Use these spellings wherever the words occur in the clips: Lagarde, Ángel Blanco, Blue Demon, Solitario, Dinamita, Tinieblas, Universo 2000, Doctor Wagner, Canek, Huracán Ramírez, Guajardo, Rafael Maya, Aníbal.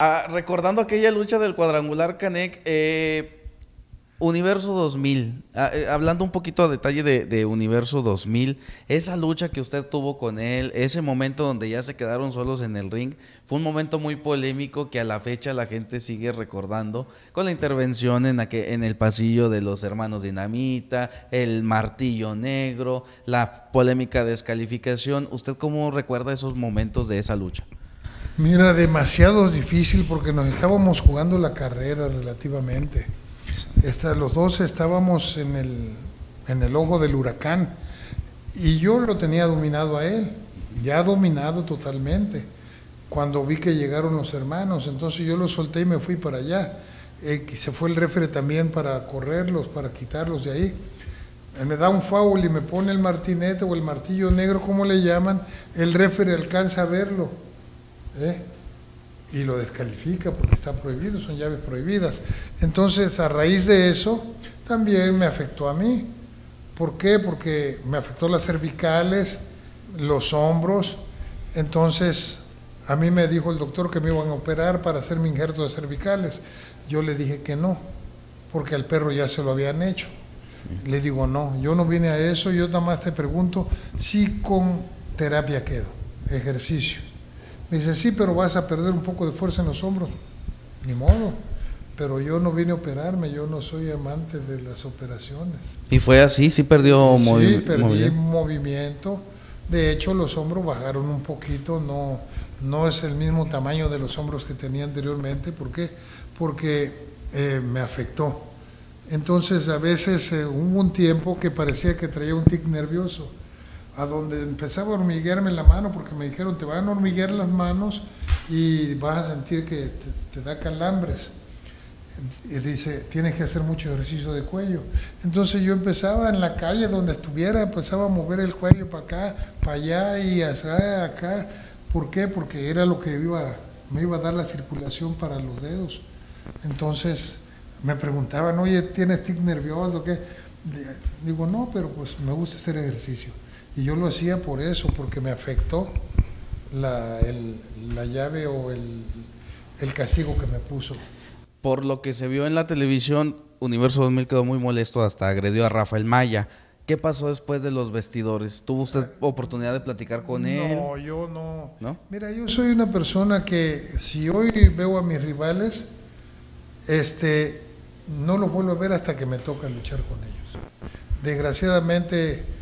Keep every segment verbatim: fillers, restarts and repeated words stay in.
Ah, recordando aquella lucha del cuadrangular Canek, eh, Universo dos mil, ah, eh, hablando un poquito a detalle de, de Universo dos mil, esa lucha que usted tuvo con él, ese momento donde ya se quedaron solos en el ring, fue un momento muy polémico que a la fecha la gente sigue recordando, con la intervención en, aquel, en el pasillo de los hermanos Dinamita, el martillo negro, la polémica descalificación. ¿Usted cómo recuerda esos momentos de esa lucha? Mira, demasiado difícil porque nos estábamos jugando la carrera relativamente. Esta, los dos estábamos en el, en el ojo del huracán y yo lo tenía dominado a él, ya dominado totalmente. Cuando vi que llegaron los hermanos, entonces yo los solté y me fui para allá. Eh, se fue el refere también para correrlos, para quitarlos de ahí. Me da un foul y me pone el martinete o el martillo negro, como le llaman, el refere alcanza a verlo. ¿Eh? Y lo descalifica porque está prohibido, son llaves prohibidas. Entonces, a raíz de eso, también me afectó a mí. ¿Por qué? Porque me afectó las cervicales, los hombros. Entonces, a mí me dijo el doctor que me iban a operar para hacer mi injerto de cervicales. Yo le dije que no, porque al perro ya se lo habían hecho. Le digo, no, yo no vine a eso, yo nada más te pregunto si con terapia quedo, ejercicio. Me dice, sí, pero vas a perder un poco de fuerza en los hombros. Ni modo. Pero yo no vine a operarme, yo no soy amante de las operaciones. ¿Y fue así? ¿Sí perdió movimiento? Sí, perdí movimiento. movimiento. De hecho, los hombros bajaron un poquito. No, no es el mismo tamaño de los hombros que tenía anteriormente. ¿Por qué? Porque eh, me afectó. Entonces, a veces eh, hubo un tiempo que parecía que traía un tic nervioso, a donde empezaba a hormiguearme la mano, porque me dijeron, te van a hormiguear las manos y vas a sentir que te, te da calambres. Y dice, tienes que hacer mucho ejercicio de cuello. Entonces yo empezaba en la calle donde estuviera, empezaba a mover el cuello para acá, para allá y hacia acá. ¿Por qué? Porque era lo que iba, me iba a dar la circulación para los dedos. Entonces me preguntaban, oye, ¿tienes tic nervioso o qué? Digo, no, pero pues me gusta hacer ejercicio. Y yo lo hacía por eso, porque me afectó la, el, la llave o el, el castigo que me puso. Por lo que se vio en la televisión, Universo dos mil quedó muy molesto, hasta agredió a Rafael Maya. ¿Qué pasó después de los vestidores? ¿Tuvo usted oportunidad de platicar con él? No, yo no. ¿No? Mira, yo soy una persona que si hoy veo a mis rivales, este, no los vuelvo a ver hasta que me toca luchar con ellos. Desgraciadamente,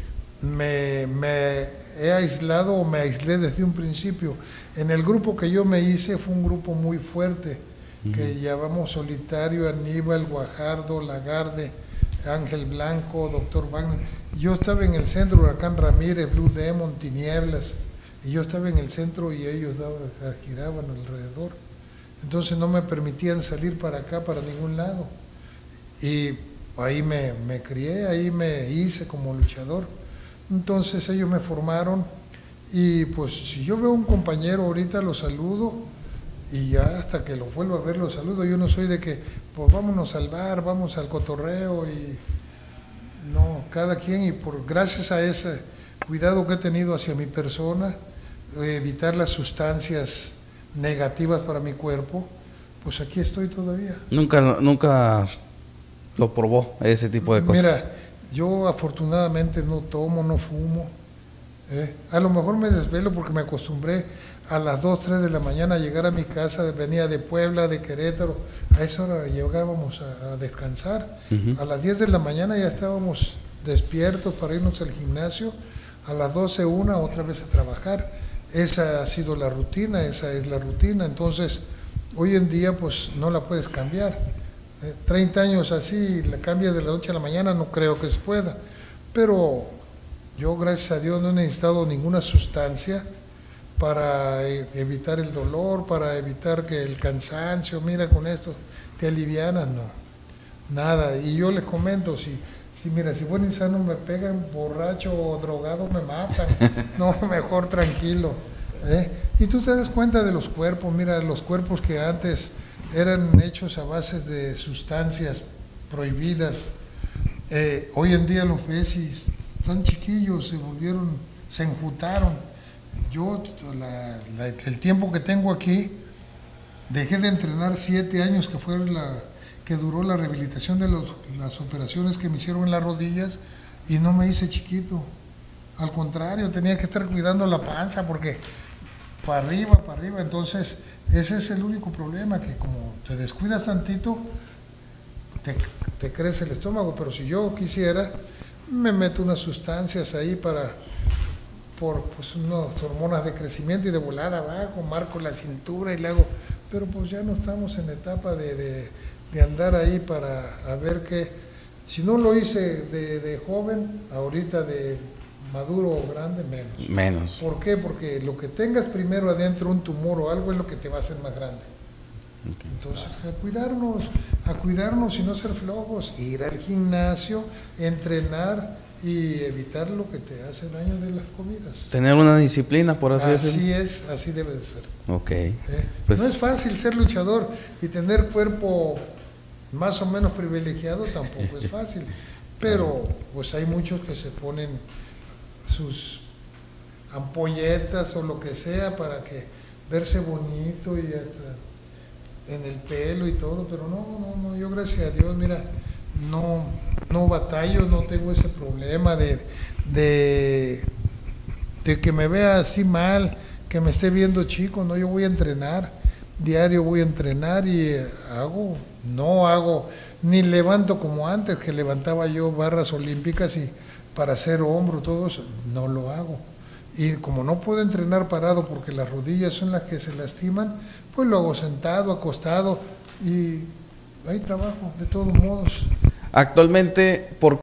Me, me he aislado o me aislé desde un principio. En el grupo que yo me hice fue un grupo muy fuerte, uh-huh, que llamamos Solitario, Aníbal, Guajardo, Lagarde, Ángel Blanco, Doctor Wagner. Yo estaba en el centro, Huracán Ramírez, Blue Demon, Tinieblas, y yo estaba en el centro y ellos daban, giraban alrededor. Entonces no me permitían salir para acá, para ningún lado. Y ahí me, me crié, ahí me hice como luchador. Entonces ellos me formaron y pues si yo veo a un compañero ahorita lo saludo y ya hasta que lo vuelva a ver lo saludo. Yo no soy de que pues vámonos al bar, vamos al cotorreo y no, cada quien, y por gracias a ese cuidado que he tenido hacia mi persona, evitar las sustancias negativas para mi cuerpo, pues aquí estoy todavía. Nunca, nunca lo probó ese tipo de cosas. Mira, yo afortunadamente no tomo, no fumo. ¿eh? A lo mejor me desvelo porque me acostumbré a las dos, tres de la mañana a llegar a mi casa. Venía de Puebla, de Querétaro. A esa hora llegábamos a, a descansar. Uh-huh. A las diez de la mañana ya estábamos despiertos para irnos al gimnasio. A las doce, una, otra vez a trabajar. Esa ha sido la rutina, esa es la rutina. Entonces, hoy en día pues no la puedes cambiar. treinta años así, la cambia de la noche a la mañana, no creo que se pueda. Pero yo, gracias a Dios, no he necesitado ninguna sustancia para evitar el dolor, para evitar que el cansancio, mira con esto, te alivianas, no, nada. Y yo les comento, si, si mira, si buen insano me pegan, borracho o drogado me matan, no, mejor tranquilo. ¿eh? Y tú te das cuenta de los cuerpos, mira, los cuerpos que antes eran hechos a base de sustancias prohibidas. Eh, hoy en día los ves y están chiquillos, se volvieron, se enjutaron. Yo, la, la, el tiempo que tengo aquí, Dejé de entrenar siete años que fue la que duró la rehabilitación de los, las operaciones que me hicieron en las rodillas, y no me hice chiquito. Al contrario, tenía que estar cuidando la panza porque para arriba, para arriba. Entonces, ese es el único problema, que como te descuidas tantito, te, te crece el estómago. Pero si yo quisiera, me meto unas sustancias ahí para, por pues, unas hormonas de crecimiento, y de volada abajo, marco la cintura y le hago. Pero pues ya no estamos en etapa de, de, de andar ahí para a ver qué. Si no lo hice de, de joven, ahorita de maduro o grande, menos. Menos. ¿Por qué? Porque lo que tengas primero adentro, un tumor o algo, es lo que te va a hacer más grande. Okay. Entonces, a cuidarnos, a cuidarnos y no ser flojos, ir al gimnasio, entrenar y evitar lo que te hace daño de las comidas. Tener una disciplina, por así decirlo. Así es, así debe de ser. Ok. ¿Eh? Pues no es fácil ser luchador y tener cuerpo más o menos privilegiado, tampoco es fácil. Pero pues hay muchos que se ponen sus ampolletas o lo que sea para que verse bonito y hasta en el pelo y todo, pero no, no, no, yo gracias a Dios, mira, no, no batallo, no tengo ese problema de, de, de que me vea así mal, que me esté viendo chico. No, yo voy a entrenar, diario voy a entrenar y hago, no hago, ni levanto como antes, que levantaba yo barras olímpicas y para hacer hombro, todo eso, no lo hago. Y como no puedo entrenar parado porque las rodillas son las que se lastiman, pues lo hago sentado, acostado, y hay trabajo de todos modos. Actualmente, ¿por